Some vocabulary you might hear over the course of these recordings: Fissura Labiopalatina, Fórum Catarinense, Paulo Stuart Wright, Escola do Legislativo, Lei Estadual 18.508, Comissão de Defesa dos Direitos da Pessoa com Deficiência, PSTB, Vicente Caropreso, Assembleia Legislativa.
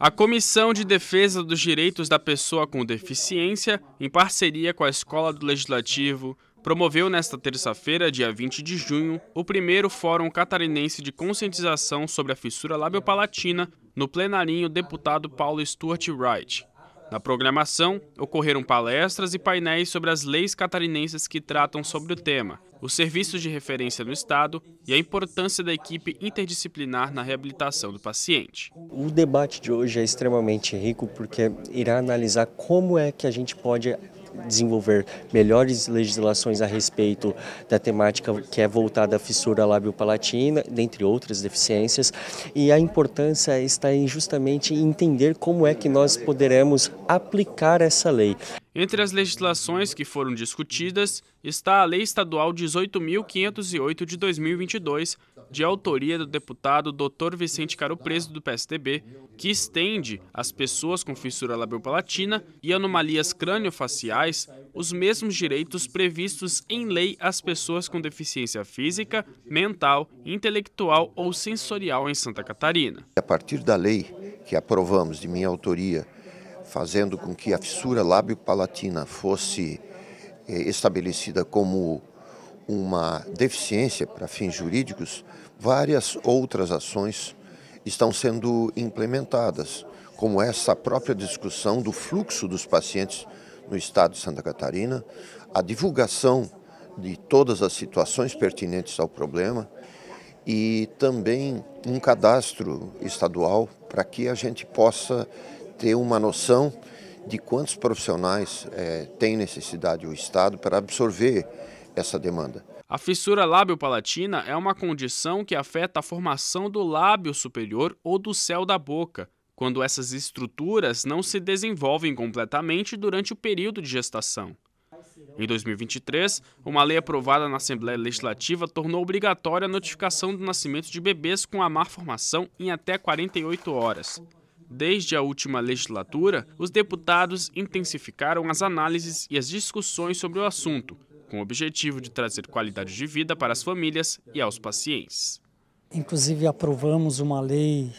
A Comissão de Defesa dos Direitos da Pessoa com Deficiência, em parceria com a Escola do Legislativo, promoveu nesta terça-feira, dia 20 de junho, o primeiro Fórum Catarinense de Conscientização sobre a Fissura Labiopalatina no plenarinho deputado Paulo Stuart Wright. Na programação, ocorreram palestras e painéis sobre as leis catarinenses que tratam sobre o tema, os serviços de referência no Estado e a importância da equipe interdisciplinar na reabilitação do paciente. O debate de hoje é extremamente rico porque irá analisar como é que a gente pode desenvolver melhores legislações a respeito da temática que é voltada à fissura labiopalatina, dentre outras deficiências, e a importância está em justamente entender como é que nós poderemos aplicar essa lei. Entre as legislações que foram discutidas está a Lei Estadual 18.508 de 2022, de autoria do deputado Dr. Vicente Caropreso, do PSTB, que estende às pessoas com fissura labiopalatina e anomalias crâniofaciais os mesmos direitos previstos em lei às pessoas com deficiência física, mental, intelectual ou sensorial em Santa Catarina. A partir da lei que aprovamos de minha autoria, fazendo com que a fissura labiopalatina fosse estabelecida como uma deficiência para fins jurídicos, várias outras ações estão sendo implementadas, como essa própria discussão do fluxo dos pacientes no estado de Santa Catarina, a divulgação de todas as situações pertinentes ao problema e também um cadastro estadual para que a gente possa ter uma noção de quantos profissionais tem necessidade o Estado para absorver essa demanda. A fissura labiopalatina é uma condição que afeta a formação do lábio superior ou do céu da boca, quando essas estruturas não se desenvolvem completamente durante o período de gestação. Em 2023, uma lei aprovada na Assembleia Legislativa tornou obrigatória a notificação do nascimento de bebês com a má formação em até 48 horas. Desde a última legislatura, os deputados intensificaram as análises e as discussões sobre o assunto, com o objetivo de trazer qualidade de vida para as famílias e aos pacientes. Inclusive, aprovamos uma lei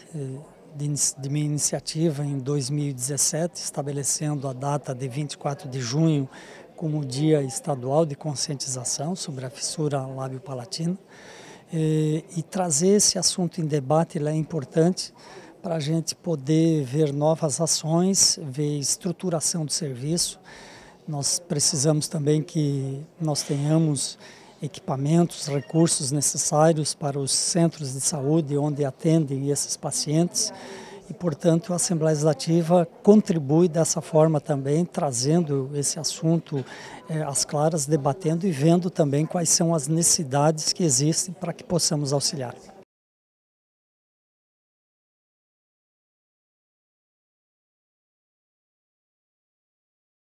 de minha iniciativa em 2017, estabelecendo a data de 24 de junho como Dia Estadual de Conscientização sobre a Fissura Labiopalatina. E trazer esse assunto em debate é importante para a gente poder ver novas ações, ver estruturação do serviço. Nós precisamos também que nós tenhamos equipamentos, recursos necessários para os centros de saúde onde atendem esses pacientes e, portanto, a Assembleia Legislativa contribui dessa forma também, trazendo esse assunto às claras, debatendo e vendo também quais são as necessidades que existem para que possamos auxiliar.